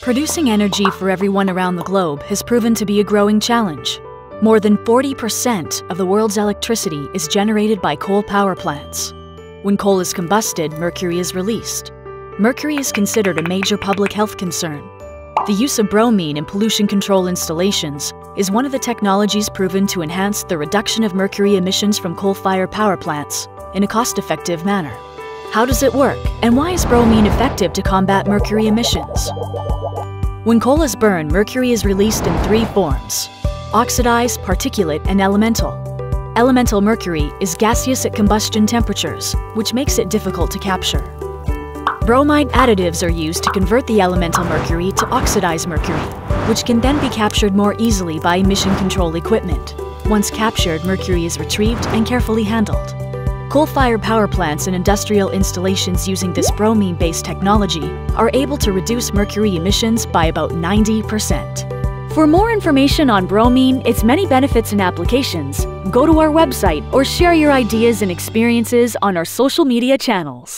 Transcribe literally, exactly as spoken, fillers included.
Producing energy for everyone around the globe has proven to be a growing challenge. More than forty percent of the world's electricity is generated by coal power plants. When coal is combusted, mercury is released. Mercury is considered a major public health concern. The use of bromine in pollution control installations is one of the technologies proven to enhance the reduction of mercury emissions from coal-fired power plants in a cost-effective manner. How does it work, and why is bromine effective to combat mercury emissions? When coal is burned, mercury is released in three forms: oxidized, particulate, and elemental. Elemental mercury is gaseous at combustion temperatures, which makes it difficult to capture. Bromide additives are used to convert the elemental mercury to oxidized mercury, which can then be captured more easily by emission control equipment. Once captured, mercury is retrieved and carefully handled. Coal-fired power plants and industrial installations using this bromine-based technology are able to reduce mercury emissions by about ninety percent. For more information on bromine, its many benefits and applications, go to our website or share your ideas and experiences on our social media channels.